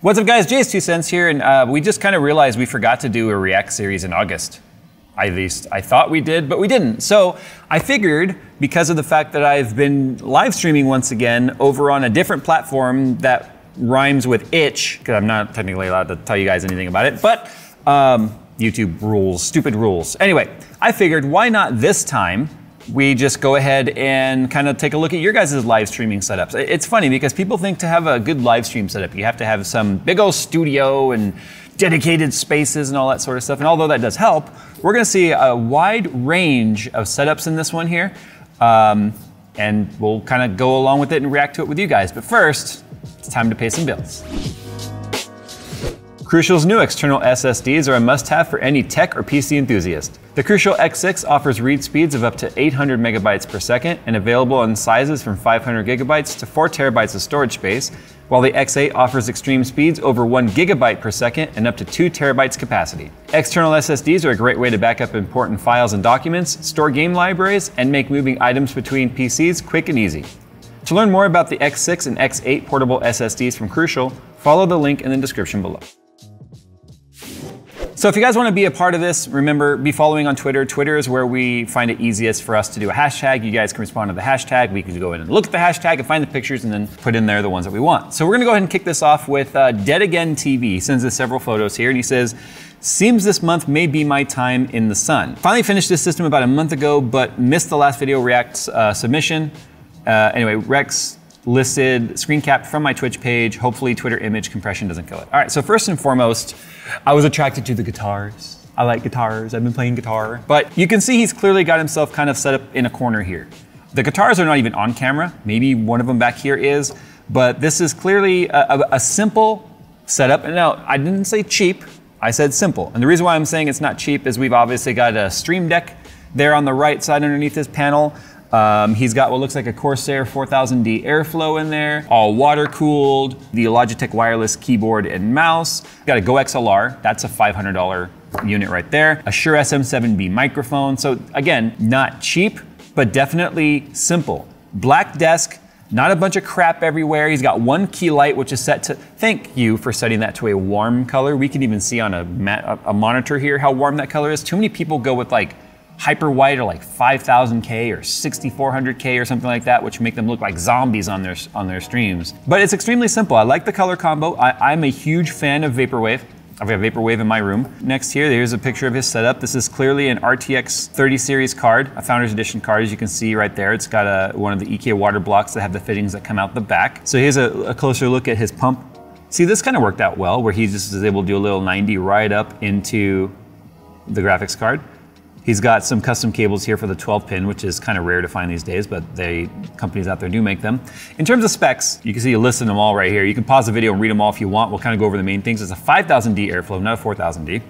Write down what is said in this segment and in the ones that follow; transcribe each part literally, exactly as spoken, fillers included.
What's up guys, Jayz Two Cents here, and uh, we just kind of realized we forgot to do a React series in August. At least I thought we did, but we didn't. So I figured, because of the fact that I've been live streaming once again over on a different platform that rhymes with itch, because I'm not technically allowed to tell you guys anything about it, but um, YouTube rules, stupid rules. Anyway, I figured why not this time we just go ahead and kind of take a look at your guys' live streaming setups. It's funny because people think to have a good live stream setup, you have to have some big old studio and dedicated spaces and all that sort of stuff. And although that does help, we're gonna see a wide range of setups in this one here. Um, and we'll kind of go along with it and react to it with you guys. But first, it's time to pay some bills. Crucial's new external S S Ds are a must-have for any tech or P C enthusiast. The Crucial X six offers read speeds of up to eight hundred megabytes per second and available in sizes from five hundred gigabytes to four terabytes of storage space, while the X eight offers extreme speeds over one gigabyte per second and up to two terabytes capacity. External S S Ds are a great way to back up important files and documents, store game libraries, and make moving items between P Cs quick and easy. To learn more about the X six and X eight portable S S Ds from Crucial, follow the link in the description below. So if you guys want to be a part of this, remember, be following on Twitter. Twitter is where we find it easiest for us to do a hashtag. You guys can respond to the hashtag. We can go in and look at the hashtag and find the pictures and then put in there the ones that we want. So we're going to go ahead and kick this off with uh, Dead Again T V. He sends us several photos here and he says, "Seems this month may be my time in the sun. Finally finished this system about a month ago, but missed the last video React uh, submission. Uh, anyway, Rex listed screen cap from my Twitch page. Hopefully Twitter image compression doesn't kill it." All right, so first and foremost, I was attracted to the guitars. I like guitars, I've been playing guitar. But you can see he's clearly got himself kind of set up in a corner here. The guitars are not even on camera. Maybe one of them back here is, but this is clearly a, a, a simple setup. And now, I didn't say cheap, I said simple. And the reason why I'm saying it's not cheap is we've obviously got a Stream Deck there on the right side underneath this panel. Um, he's got what looks like a Corsair four thousand D airflow in there, all water cooled, the Logitech wireless keyboard and mouse. Got a Go X L R, that's a five hundred dollar unit right there. A Shure S M seven B microphone. So again, not cheap, but definitely simple. Black desk, not a bunch of crap everywhere. He's got one key light, which is set to, thank you for setting that to a warm color. We can even see on a, mat, a monitor here how warm that color is. Too many people go with like hyper white or like five thousand K or sixty-four hundred K or something like that, which make them look like zombies on their on their streams. But it's extremely simple. I like the color combo. I, I'm a huge fan of Vaporwave. I've got Vaporwave in my room. Next here, here's a picture of his setup. This is clearly an R T X thirty series card, a Founders Edition card, as you can see right there. It's got a, one of the IKEA water blocks that have the fittings that come out the back. So here's a, a closer look at his pump. See, this kind of worked out well, where he just is able to do a little ninety right up into the graphics card. He's got some custom cables here for the twelve pin, which is kind of rare to find these days, but the companies out there do make them. In terms of specs, you can see a list of them all right here. You can pause the video and read them all if you want. We'll kind of go over the main things. It's a five thousand D airflow, not a four thousand D.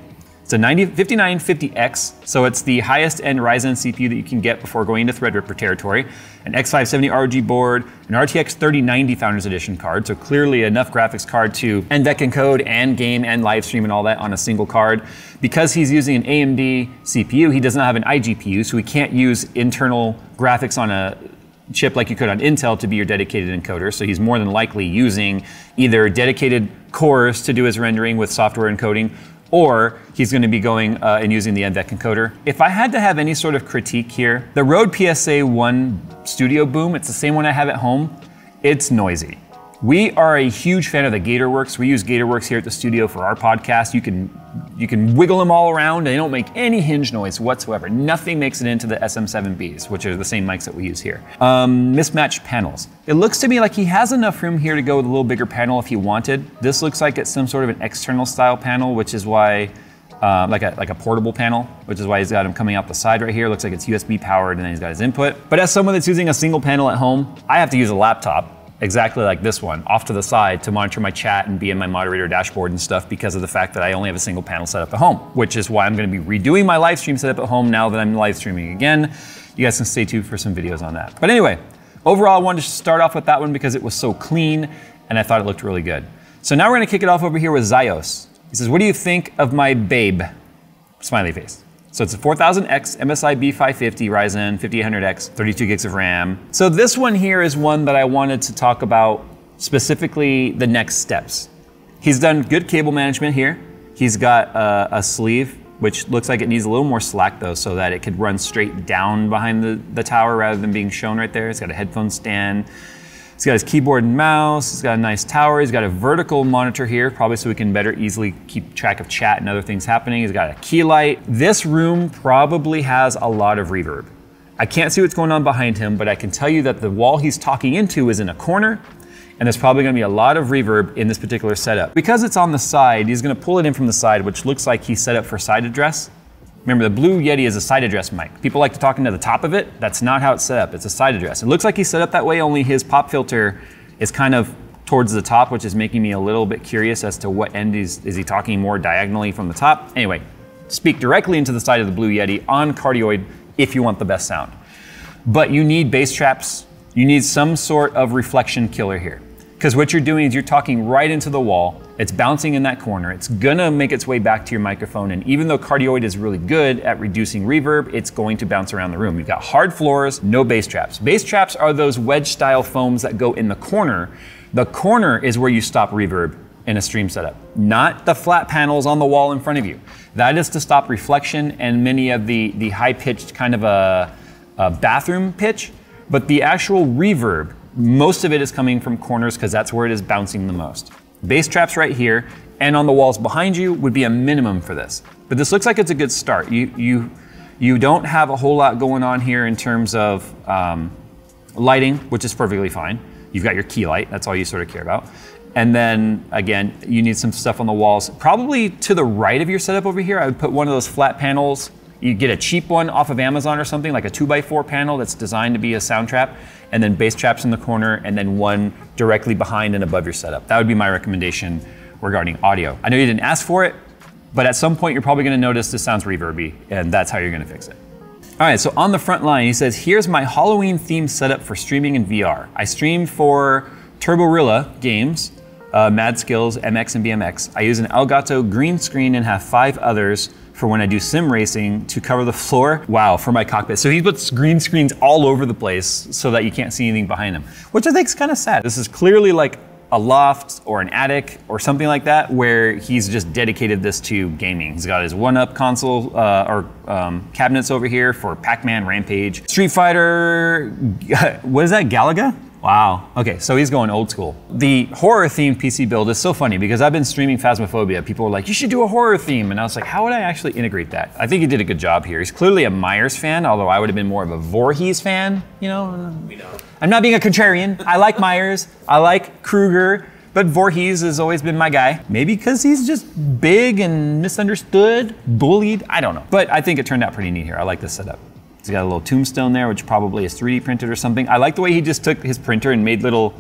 It's a fifty-nine fifty X, so it's the highest end Ryzen C P U that you can get before going into Threadripper territory. An X five seventy R O G board, an R T X thirty ninety Founders Edition card, so clearly enough graphics card to N V E C encode and game and live stream and all that on a single card. Because he's using an A M D C P U, he does not have an i G P U, so he can't use internal graphics on a chip like you could on Intel to be your dedicated encoder. So he's more than likely using either dedicated cores to do his rendering with software encoding, or he's going to be going uh, and using the N V E C encoder. If I had to have any sort of critique here, the Rode P S A one Studio Boom, it's the same one I have at home, it's noisy. We are a huge fan of the Gatorworks. We use Gatorworks here at the studio for our podcast. You can, you can wiggle them all around. They don't make any hinge noise whatsoever. Nothing makes it into the S M seven Bs, which are the same mics that we use here. Um, mismatched panels. It looks to me like he has enough room here to go with a little bigger panel if he wanted. This looks like it's some sort of an external style panel, which is why, uh, like, a, like a portable panel, which is why he's got him coming out the side right here. Looks like it's U S B powered and then he's got his input. But as someone that's using a single panel at home, I have to use a laptop, exactly like this one, off to the side to monitor my chat and be in my moderator dashboard and stuff because of the fact that I only have a single panel set up at home, which is why I'm gonna be redoing my live stream setup at home now that I'm live streaming again. You guys can stay tuned for some videos on that. But anyway, overall I wanted to start off with that one because it was so clean and I thought it looked really good. So now we're gonna kick it off over here with Zios. He says, "What do you think of my babe?" Smiley face. So it's a four thousand X M S I B five fifty Ryzen fifty-eight hundred X, thirty-two gigs of RAM. So this one here is one that I wanted to talk about specifically the next steps. He's done good cable management here. He's got a, a sleeve, which looks like it needs a little more slack though, so that it could run straight down behind the, the tower rather than being shown right there. It's got a headphone stand. He's got his keyboard and mouse. He's got a nice tower. He's got a vertical monitor here, probably so we can better easily keep track of chat and other things happening. He's got a key light. This room probably has a lot of reverb. I can't see what's going on behind him, but I can tell you that the wall he's talking into is in a corner, and there's probably gonna be a lot of reverb in this particular setup. Because it's on the side, he's gonna pull it in from the side, which looks like he's set up for side address. Remember, the Blue Yeti is a side address mic. People like to talk into the top of it. That's not how it's set up. It's a side address. It looks like he's set up that way, only his pop filter is kind of towards the top, which is making me a little bit curious as to what end is, is he talking more diagonally from the top. Anyway, speak directly into the side of the Blue Yeti on cardioid if you want the best sound. But you need bass traps. You need some sort of reflection killer here. Because what you're doing is you're talking right into the wall, it's bouncing in that corner, it's gonna make its way back to your microphone, and even though cardioid is really good at reducing reverb, it's going to bounce around the room. You've got hard floors, no bass traps. Bass traps are those wedge-style foams that go in the corner. The corner is where you stop reverb in a stream setup, not the flat panels on the wall in front of you. That is to stop reflection and many of the, the high-pitched kind of a, a bathroom pitch, but the actual reverb, most of it is coming from corners because that's where it is bouncing the most. Bass traps right here and on the walls behind you would be a minimum for this. But this looks like it's a good start. You you you don't have a whole lot going on here in terms of um, lighting, which is perfectly fine. You've got your key light, that's all you sort of care about. And then again, you need some stuff on the walls. Probably to the right of your setup over here, I would put one of those flat panels. You get a cheap one off of Amazon or something, like a two by four panel that's designed to be a sound trap, and then bass traps in the corner, and then one directly behind and above your setup. That would be my recommendation regarding audio. I know you didn't ask for it, but at some point you're probably gonna notice this sounds reverby, and that's how you're gonna fix it. All right, so on the front line, he says, here's my Halloween themed setup for streaming in V R. I streamed for Turbo Rilla games, uh, Mad Skills, M X and B M X. I use an Elgato green screen and have five others for when I do sim racing to cover the floor. Wow, for my cockpit. So he puts green screens all over the place so that you can't see anything behind him, which I think is kind of sad. This is clearly like a loft or an attic or something like that where he's just dedicated this to gaming. He's got his one-up console uh, or um, cabinets over here for Pac-Man, Rampage, Street Fighter, what is that, Galaga? Wow, okay, so he's going old school. The horror-themed P C build is so funny because I've been streaming Phasmophobia. People were like, you should do a horror theme. And I was like, how would I actually integrate that? I think he did a good job here. He's clearly a Myers fan, although I would have been more of a Voorhees fan, you know? We know. I'm not being a contrarian. I like Myers, I like Krueger, but Voorhees has always been my guy. Maybe because he's just big and misunderstood, bullied, I don't know. But I think it turned out pretty neat here. I like this setup. He's got a little tombstone there, which probably is three D printed or something. I like the way he just took his printer and made little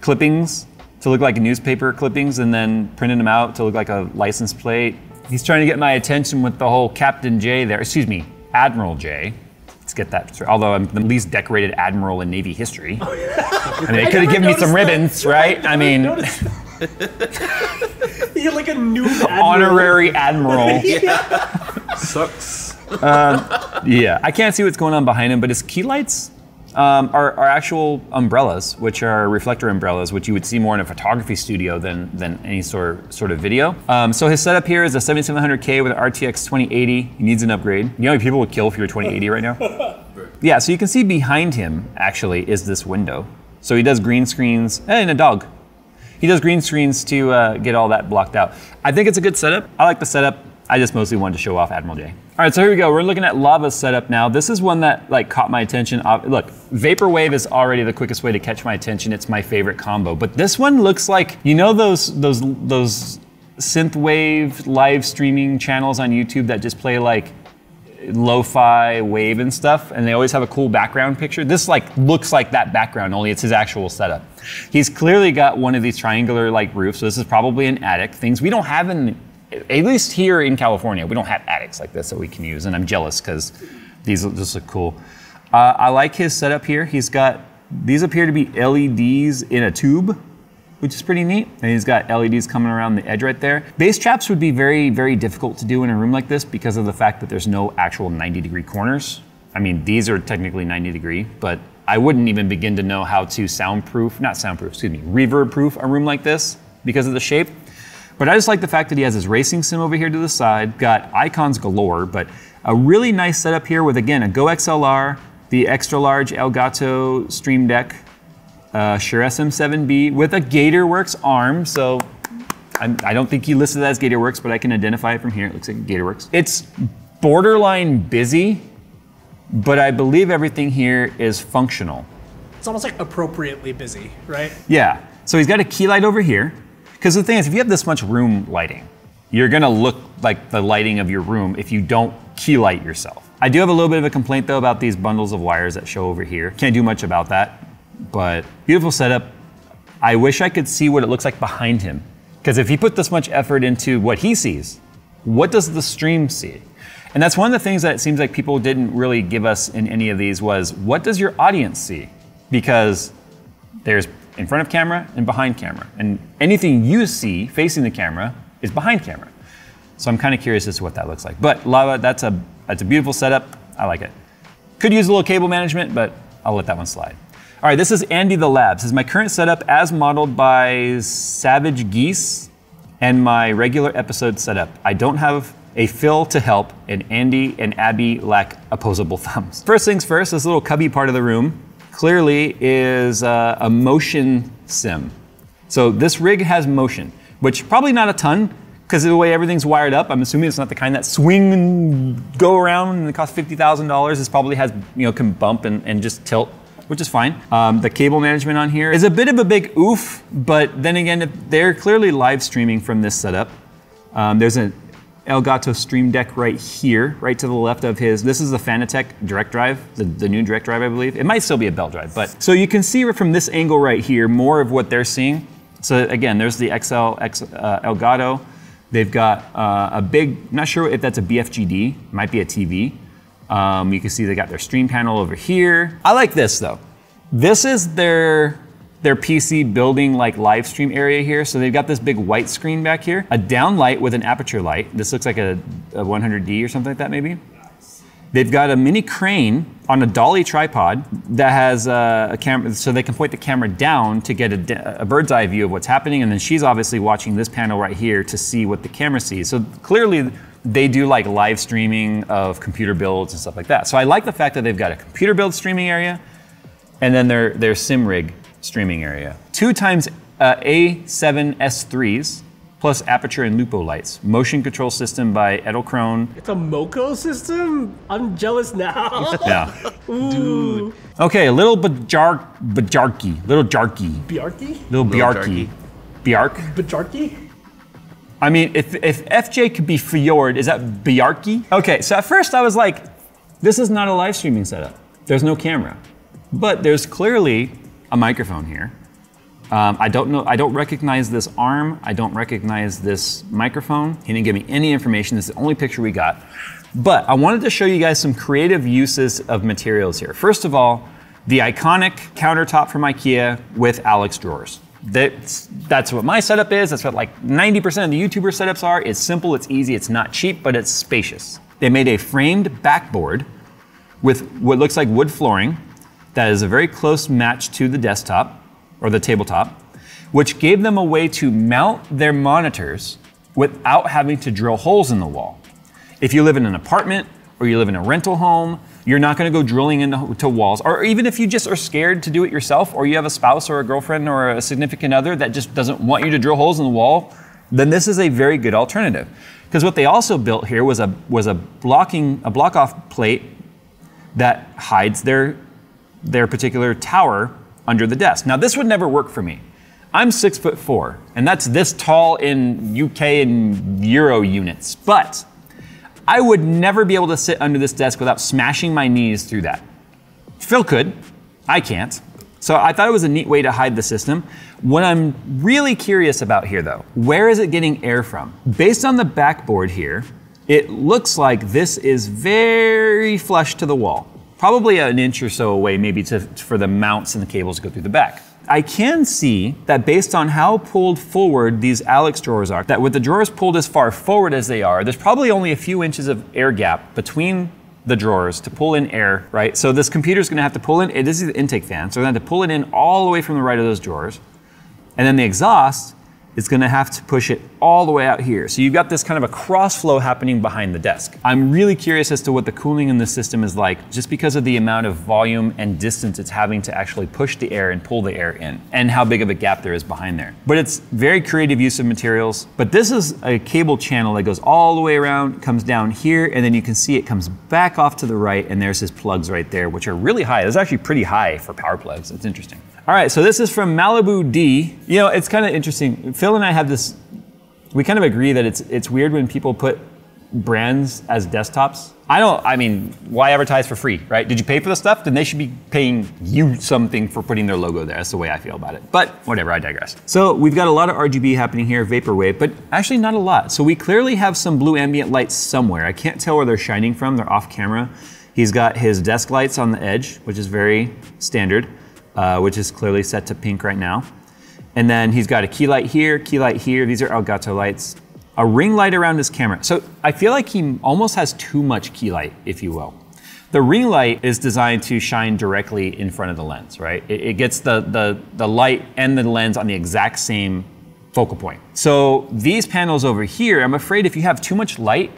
clippings to look like newspaper clippings and then printed them out to look like a license plate. He's trying to get my attention with the whole Captain J there, excuse me, Admiral J. Let's get that, although I'm the least decorated admiral in Navy history. Oh, yeah. I mean, they could have given me some that. ribbons, right? I, I mean. You're like a new admiral. Honorary admiral. Yeah. Sucks. uh, yeah, I can't see what's going on behind him, but his key lights um, are, are actual umbrellas, which are reflector umbrellas, which you would see more in a photography studio than, than any sort, sort of video. Um, so his setup here is a seventy-seven hundred K with an R T X twenty eighty. He needs an upgrade. You know how many people would kill if you were twenty eighty right now? Yeah, so you can see behind him, actually, is this window. So he does green screens, and a dog. He does green screens to uh, get all that blocked out. I think it's a good setup. I like the setup. I just mostly wanted to show off Admiral J. All right, so here we go. We're looking at Lava's setup now. This is one that like caught my attention. Look, Vaporwave is already the quickest way to catch my attention. It's my favorite combo. But this one looks like, you know those those those synthwave live streaming channels on YouTube that just play like lo-fi wave and stuff, and they always have a cool background picture? This like looks like that background, only it's his actual setup. He's clearly got one of these triangular like roofs, so this is probably an attic. Things we don't have in, at least here in California, we don't have attics like this that we can use, and I'm jealous because these just look cool. Uh, I like his setup here. He's got, these appear to be L E Ds in a tube, which is pretty neat. And he's got L E Ds coming around the edge right there. Bass traps would be very, very difficult to do in a room like this because of the fact that there's no actual ninety degree corners. I mean, these are technically ninety degree, but I wouldn't even begin to know how to soundproof, not soundproof, excuse me, reverb proof a room like this because of the shape. But I just like the fact that he has his racing sim over here to the side, got icons galore, but a really nice setup here with, again, a Go X L R, the extra large Elgato Stream Deck, uh, Shure S M seven B with a Gatorworks arm. So I'm, I don't think he listed that as Gatorworks, but I can identify it from here. It looks like Gatorworks. It's borderline busy, but I believe everything here is functional. It's almost like appropriately busy, right? Yeah. So he's got a key light over here. Because the thing is, if you have this much room lighting, you're gonna look like the lighting of your room if you don't key light yourself. I do have a little bit of a complaint though about these bundles of wires that show over here. Can't do much about that, but beautiful setup. I wish I could see what it looks like behind him. Because if he put this much effort into what he sees, what does the stream see? And that's one of the things that it seems like people didn't really give us in any of these was, what does your audience see? Because there's in front of camera and behind camera. And anything you see facing the camera is behind camera. So I'm kind of curious as to what that looks like. But Lava, that's a, that's a beautiful setup. I like it. Could use a little cable management, but I'll let that one slide. All right, this is Andy the Lab. This is my current setup as modeled by Savage Geese and my regular episode setup. I don't have a Phil to help, and Andy and Abby lack opposable thumbs. First things first, this little cubby part of the room clearly is uh, a motion sim. So this rig has motion, which probably not a ton, because of the way everything's wired up. I'm assuming it's not the kind that swing and go around and it costs fifty thousand dollars. This probably has, you know, can bump and, and just tilt, which is fine. Um, the cable management on here is a bit of a big oof, but then again, they're clearly live streaming from this setup. Um, there's an Elgato Stream Deck right here, right to the left of his. This is the Fanatec direct drive, the, the new direct drive, I believe. It might still be a Bell drive, but. So you can see from this angle right here, more of what they're seeing. So again, there's the X L X, uh, Elgato. They've got uh, a big, not sure if that's a B F G D, might be a T V. Um, you can see they got their stream panel over here. I like this though. This is their, their P C building like live stream area here. So they've got this big white screen back here, a down light with an aperture light. This looks like a, a one hundred D or something like that maybe. They've got a mini crane on a dolly tripod that has a, a camera, so they can point the camera down to get a, a bird's eye view of what's happening. And then she's obviously watching this panel right here to see what the camera sees. So clearly they do like live streaming of computer builds and stuff like that. So I like the fact that they've got a computer build streaming area and then their, their sim rig streaming area. Two times uh, A seven S threes. Plus aperture and lupo lights. Motion control system by Edelkrone. It's a MoCo system? I'm jealous now. Yeah. Dude. Okay, a little Bjark, Bjarki, little Jarky. Bjarki? Little Bjarki. Bjark? Bjarki? I mean, if, if F J could be Fjord, is that Bjarki? Okay, so at first I was like, this is not a live streaming setup. There's no camera. But there's clearly a microphone here. Um, I don't know, I don't recognize this arm. I don't recognize this microphone. He didn't give me any information. This is the only picture we got. But I wanted to show you guys some creative uses of materials here. First of all, the iconic countertop from IKEA with Alex drawers. That's, that's what my setup is. That's what like ninety percent of the YouTuber setups are. It's simple, it's easy, it's not cheap, but it's spacious. They made a framed backboard with what looks like wood flooring that is a very close match to the desktop. Or the tabletop, which gave them a way to mount their monitors without having to drill holes in the wall. If you live in an apartment or you live in a rental home, you're not gonna go drilling into walls, or even if you just are scared to do it yourself, or you have a spouse or a girlfriend or a significant other that just doesn't want you to drill holes in the wall, then this is a very good alternative. Because what they also built here was a, was a blocking, a block off plate that hides their, their particular tower under the desk. Now this would never work for me. I'm six foot four, and that's this tall in U K and Euro units, but I would never be able to sit under this desk without smashing my knees through that. Phil could, I can't. So I thought it was a neat way to hide the system. What I'm really curious about here though, where is it getting air from? Based on the backboard here, it looks like this is very flush to the wall. Probably an inch or so away maybe to, for the mounts and the cables to go through the back. I can see that based on how pulled forward these Alex drawers are, that with the drawers pulled as far forward as they are, there's probably only a few inches of air gap between the drawers to pull in air, right? So this computer's gonna have to pull in, this is the intake fan, so we're gonna have to pull it in all the way from the right of those drawers. And then the exhaust is gonna have to push it all the way out here. So you've got this kind of a cross flow happening behind the desk. I'm really curious as to what the cooling in this system is like, just because of the amount of volume and distance it's having to actually push the air and pull the air in, and how big of a gap there is behind there. But it's very creative use of materials. But this is a cable channel that goes all the way around, comes down here, and then you can see it comes back off to the right, and there's his plugs right there, which are really high. That's actually pretty high for power plugs. It's interesting. All right, so this is from Malibu D. You know, it's kind of interesting. Phil and I have this, we kind of agree that it's it's weird when people put brands as desktops. I don't, I mean, why advertise for free, right? Did you pay for the stuff? Then they should be paying you something for putting their logo there. That's the way I feel about it, but whatever, I digress. So we've got a lot of R G B happening here, vaporwave, but actually not a lot. So we clearly have some blue ambient lights somewhere. I can't tell where they're shining from, they're off camera. He's got his desk lights on the edge, which is very standard. Uh, which is clearly set to pink right now. And then he's got a key light here, key light here. These are Elgato lights. A ring light around his camera. So I feel like he almost has too much key light, if you will. The ring light is designed to shine directly in front of the lens, right? It, it gets the, the, the light and the lens on the exact same focal point. So these panels over here, I'm afraid if you have too much light,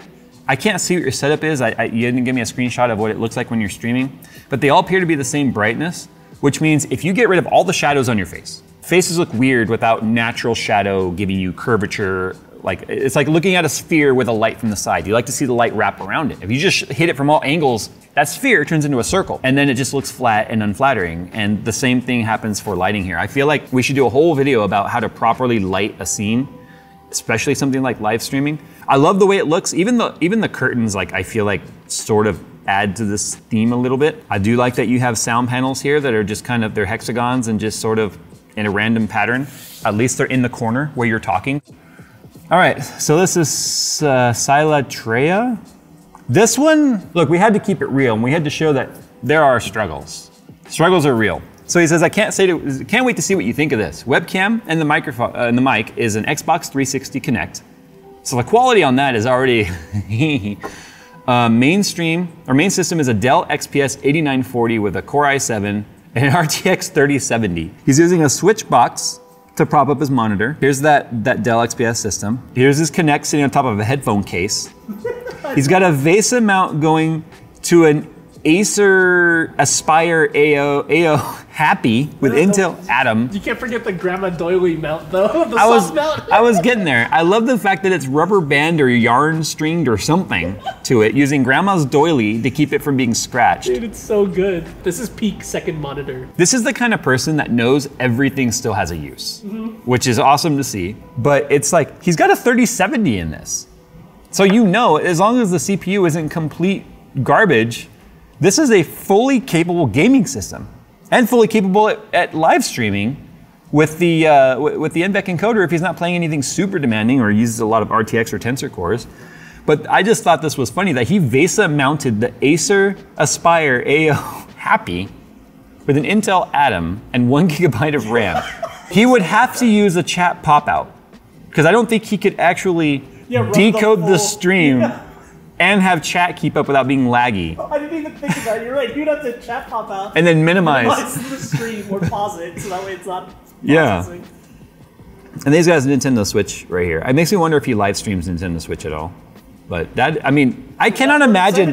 I can't see what your setup is. I, I, you didn't give me a screenshot of what it looks like when you're streaming, but they all appear to be the same brightness, which means if you get rid of all the shadows on your face, faces look weird without natural shadow giving you curvature. Like, it's like looking at a sphere with a light from the side. You like to see the light wrap around it. If you just hit it from all angles, that sphere turns into a circle, and then it just looks flat and unflattering. And the same thing happens for lighting here. I feel like we should do a whole video about how to properly light a scene, especially something like live streaming. I love the way it looks. Even the, even the curtains, like, I feel like sort of add to this theme a little bit. I do like that you have sound panels here that are just kind of, they're hexagons and just sort of in a random pattern. At least they're in the corner where you're talking. All right, so this is uh, Silatreya. This one, look, we had to keep it real, and we had to show that there are struggles. Struggles are real. So he says, I can't, say to, can't wait to see what you think of this. Webcam and the, microphone, uh, and the mic is an Xbox three sixty Kinect. So the quality on that is already, Uh, mainstream, or main system is a Dell X P S eighty-nine forty with a Core i seven and an R T X thirty seventy. He's using a switch box to prop up his monitor. Here's that, that Dell X P S system. Here's his Kinect sitting on top of a headphone case. He's got a VESA mount going to an Acer Aspire A O, A O Happy with Intel Atom. You can't forget the Grandma Doily mount though, the I was, mount. I was getting there. I love the fact that it's rubber band or yarn stringed or something to it, using Grandma's Doily to keep it from being scratched. Dude, it's so good. This is peak second monitor. This is the kind of person that knows everything still has a use, mm-hmm. which is awesome to see. But it's like, he's got a thirty seventy in this. So you know, as long as the C P U isn't complete garbage, this is a fully capable gaming system, and fully capable at, at live streaming with the uh, with the N V E C encoder if he's not playing anything super demanding or uses a lot of R T X or Tensor cores. But I just thought this was funny that he VESA mounted the Acer Aspire A O Happy with an Intel Atom and one gigabyte of RAM. He would have to use a chat pop-out because I don't think he could actually yeah, decode the, the stream. Yeah. And have chat keep up without being laggy. I didn't even think about it. You're right. You'd have to chat pop out. And then minimize. minimize the stream or pause it so that way it's not processing. Yeah. And these guys, Nintendo Switch right here. It makes me wonder if he live streams Nintendo Switch at all. But that, I mean, I cannot imagine.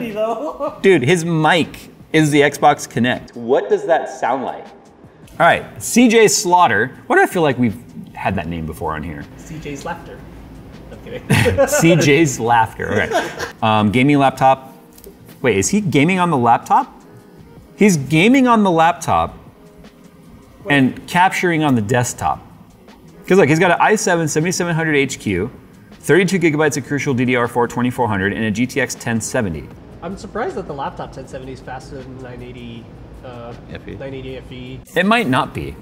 Dude, his mic is the Xbox Kinect. What does that sound like? All right, C J Slaughter. What do I feel like we've had that name before on here? C J's Laughter. C J's Laughter, okay. Um, gaming laptop. Wait, is he gaming on the laptop? He's gaming on the laptop Wait. and capturing on the desktop. Because look, he's got an i seven seventy-seven hundred H Q, thirty-two gigabytes of Crucial D D R four twenty-four hundred, and a G T X ten seventy. I'm surprised that the laptop ten seventy is faster than nine eighty, uh, F E. nine eighty F E. It might not be.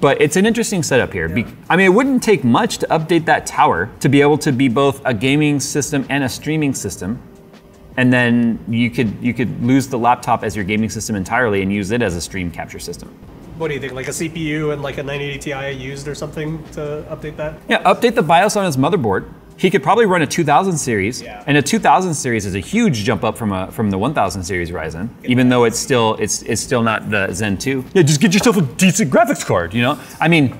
But it's an interesting setup here. Yeah. I mean, it wouldn't take much to update that tower to be able to be both a gaming system and a streaming system. And then you could you could lose the laptop as your gaming system entirely and use it as a stream capture system. What do you think, like a C P U and like a nine eighty Ti used or something to update that? Yeah, update the BIOS on his motherboard. He could probably run a two thousand series, yeah. and a two thousand series is a huge jump up from a from the one thousand series Ryzen, even though it's still it's it's still not the Zen two. Yeah, just get yourself a decent graphics card, you know? I mean,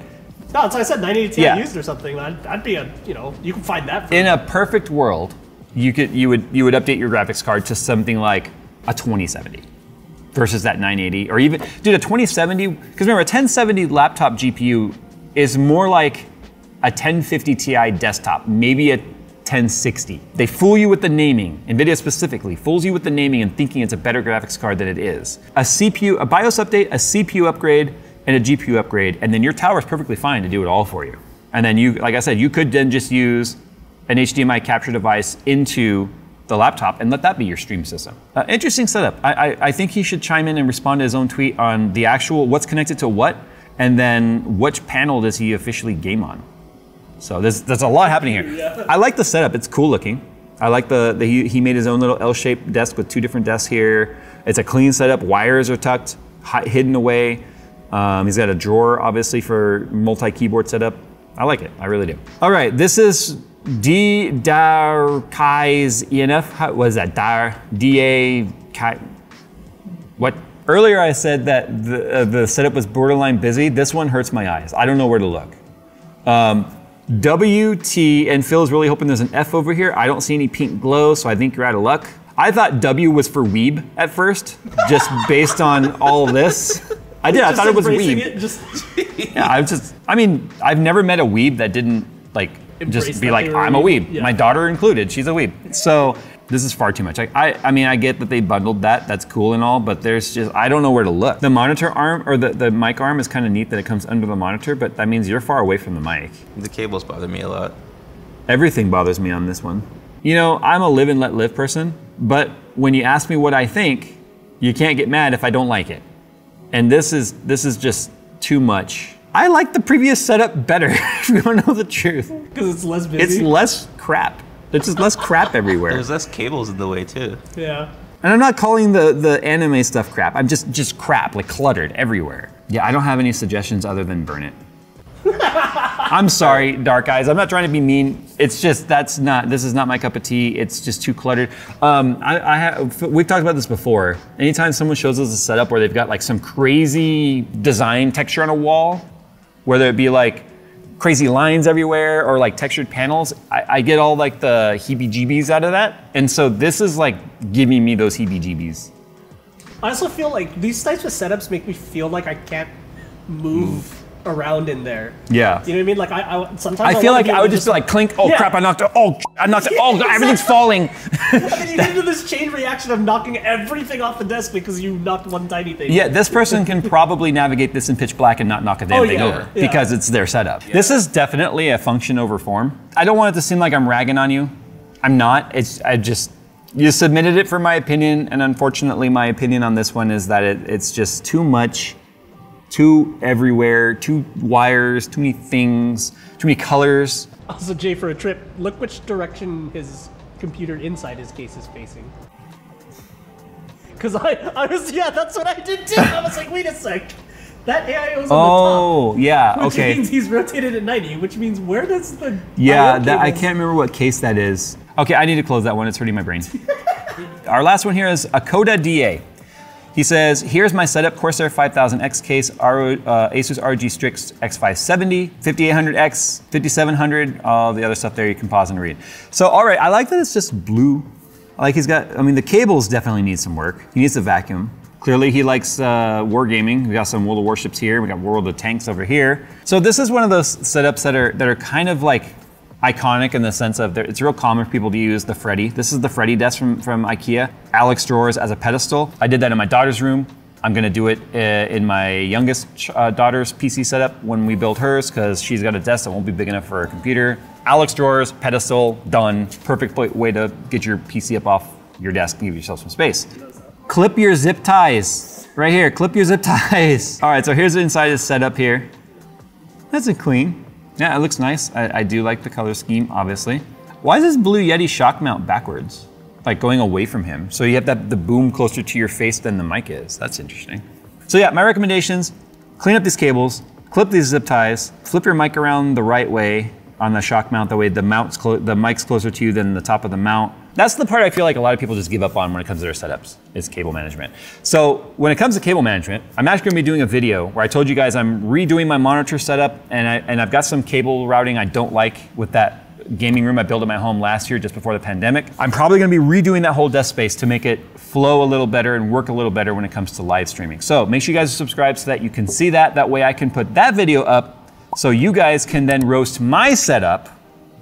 No, it's like I said, nine eighty Ti yeah. used or something. That'd, that'd be a, you know, you can find that. For in a perfect world, you could you would you would update your graphics card to something like a twenty seventy versus that nine eighty, or even, dude, a twenty seventy. Because remember, a ten seventy laptop G P U is more like a ten fifty Ti desktop, maybe a ten sixty. They fool you with the naming. NVIDIA specifically fools you with the naming and thinking it's a better graphics card than it is. A C P U, a BIOS update, a C P U upgrade, and a G P U upgrade, and then your tower is perfectly fine to do it all for you. And then you, like I said, you could then just use an H D M I capture device into the laptop and let that be your stream system. Uh, interesting setup. I, I, I think he should chime in and respond to his own tweet on the actual, what's connected to what, and then which panel does he officially game on. So there's, there's a lot happening here. Yeah. I like the setup, it's cool looking. I like the, the he, he made his own little L-shaped desk with two different desks here. It's a clean setup, wires are tucked, hidden away. Um, he's got a drawer, obviously, for multi-keyboard setup. I like it, I really do. All right, this is D. Darkai's E N F. How, what is that? Dar, D A Kai, what? Earlier I said that the, uh, the setup was borderline busy. This one hurts my eyes. I don't know where to look. Um, W T, and Phil's really hoping there's an F over here. I don't see any pink glow, so I think you're out of luck. I thought W was for weeb at first, just based on all this. I did. Just I thought it was weeb. It, just, yeah, I was just. I mean, I've never met a weeb that didn't like Embrace just be like, I'm a weeb. Yeah. My daughter included. She's a weeb. So this is far too much. I, I, I mean, I get that they bundled that. That's cool and all, but there's just I don't know where to look. The monitor arm or the the mic arm is kind of neat that it comes under the monitor, but that means you're far away from the mic. The cables bother me a lot. Everything bothers me on this one. You know, I'm a live and let live person, but when you ask me what I think, you can't get mad if I don't like it. And this is this is just too much. I like the previous setup better, if you want to know the truth. Because it's less busy? It's less crap. There's just less crap everywhere. There's less cables in the way too. Yeah. And I'm not calling the, the anime stuff crap. I'm just, just crap, like cluttered everywhere. Yeah, I don't have any suggestions other than burn it. I'm sorry, Dark Eyes. I'm not trying to be mean. It's just, that's not, this is not my cup of tea. It's just too cluttered. Um, I, I have, we've talked about this before. Anytime someone shows us a setup where they've got like some crazy design texture on a wall, whether it be like crazy lines everywhere or like textured panels, I, I get all like the heebie-jeebies out of that. And so this is like giving me those heebie-jeebies. I also feel like these types of setups make me feel like I can't move. move. around in there. Yeah. You know what I mean? Like I, I sometimes I feel I like I would just be like clink. Oh yeah. crap! I knocked it. Oh, I knocked it. Oh, everything's falling. And then you get into this chain reaction of knocking everything off the desk because you knocked one tiny thing. Yeah, this person can probably navigate this in pitch black and not knock a damn oh, thing yeah. over yeah. because it's their setup. Yeah. This is definitely a function over form. I don't want it to seem like I'm ragging on you. I'm not. It's I just you submitted it for my opinion, and unfortunately, my opinion on this one is that it, it's just too much. Too everywhere, too wires, too many things, too many colors. Also, Jay, for a trip, look which direction his computer inside his case is facing. Because I, I was, yeah, that's what I did too. I was like, wait a sec. That A I O is on oh, the top. Oh, yeah, which okay. Which means he's rotated at ninety, which means where does the... Yeah, that, I can't remember what case that is. Okay, I need to close that one. It's hurting my brain. Our last one here is Akoda D A. He says, here's my setup, Corsair five thousand X case, R, uh, ASUS R O G Strix X five seventy, fifty-eight hundred X, fifty-seven hundred, all the other stuff there you can pause and read. So, all right, I like that it's just blue. I like he's got, I mean, the cables definitely need some work. He needs a vacuum. Clearly he likes uh, wargaming. We got some World of Warships here. We got World of Tanks over here. So this is one of those setups that are, that are kind of like iconic in the sense of it's real common for people to use the Freddy. This is the Freddy desk from, from IKEA. Alex drawers as a pedestal. I did that in my daughter's room. I'm gonna do it in my youngest uh, daughter's P C setup when we build hers because she's got a desk that won't be big enough for her computer. Alex drawers, pedestal, done. Perfect way to get your P C up off your desk and give yourself some space. Clip your zip ties. Right here, clip your zip ties. All right, so here's inside his setup here. That's a clean. Yeah, it looks nice. I, I do like the color scheme, obviously. Why is this Blue Yeti shock mount backwards? Like going away from him. So you have that, the boom closer to your face than the mic is. That's interesting. So yeah, my recommendations, clean up these cables, clip these zip ties, flip your mic around the right way, on the shock mount. That way the mount's the mic's closer to you than the top of the mount. That's the part I feel like a lot of people just give up on when it comes to their setups, is cable management. So when it comes to cable management, I'm actually gonna be doing a video where I told you guys I'm redoing my monitor setup, and, I, and I've got some cable routing I don't like with that gaming room I built at my home last year just before the pandemic. I'm probably gonna be redoing that whole desk space to make it flow a little better and work a little better when it comes to live streaming. So make sure you guys are subscribed so that you can see that. That way I can put that video up so you guys can then roast my setup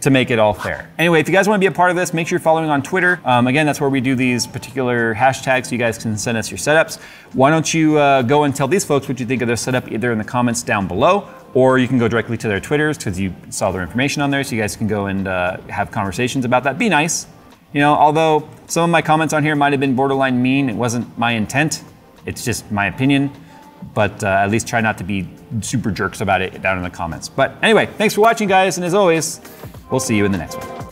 to make it all fair. Anyway, if you guys wanna be a part of this, make sure you're following on Twitter. Um, again, that's where we do these particular hashtags so you guys can send us your setups. Why don't you uh, go and tell these folks what you think of their setup either in the comments down below, or you can go directly to their Twitters because you saw their information on there, so you guys can go and uh, have conversations about that. Be nice. You know, although some of my comments on here might have been borderline mean, it wasn't my intent. It's just my opinion. But uh, at least try not to be super jerks about it down in the comments. But anyway, thanks for watching, guys, and as always, we'll see you in the next one.